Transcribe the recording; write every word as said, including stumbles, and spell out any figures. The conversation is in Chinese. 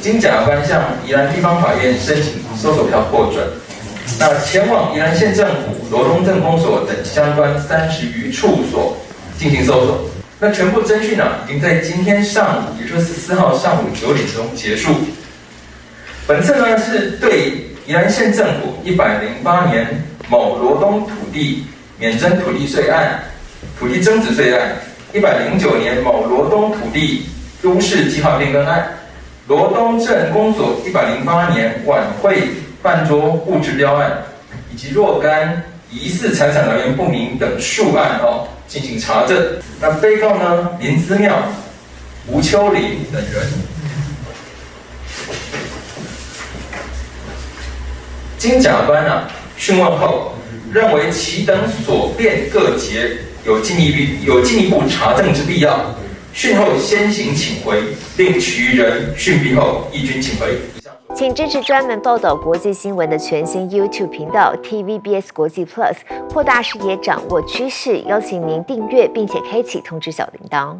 经检察官向宜兰地方法院申请搜索条获准，那前往宜兰县政府、罗东镇公所等相关三十余处所进行搜索。那全部侦讯啊，已经在今天上午，也就是十四号上午九点钟结束。本次呢是对宜兰县政府一百零八年某罗东土地免征土地税案、土地增值税案、一百零九年某罗东土地都市计划变更案。 罗东镇公所一百零八年晚会饭桌物质标案，以及若干疑似财产来源不明等数案哦进行查证。那被告呢林姿妙、吴秋林等人，经检察官啊讯问后，认为其等所辩各节有进一步有进一步查证之必要。 讯后先行请回，令其人讯毕后一均请回。请支持专门报道国际新闻的全新 YouTube 频道 T V B S 国际 Plus， 扩大视野，掌握趋势。邀请您订阅并且开启通知小铃铛。